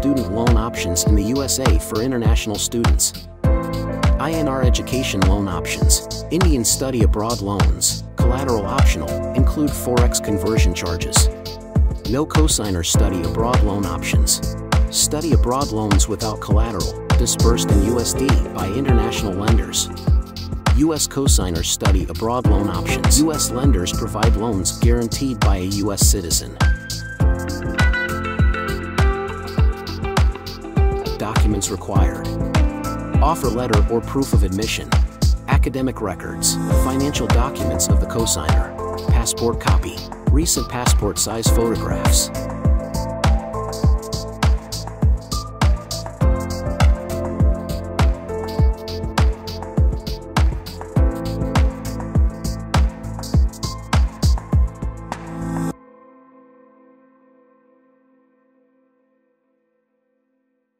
student loan options in the USA for international students. INR education loan options, Indian study abroad loans, collateral optional, include forex conversion charges. No cosigner study abroad loan options. Study abroad loans without collateral, disbursed in USD by international lenders. U.S. cosigner study abroad loan options. U.S. lenders provide loans guaranteed by a U.S. citizen. Documents required. Offer letter or proof of admission. Academic records. Financial documents of the cosigner. Passport copy. Recent passport size photographs.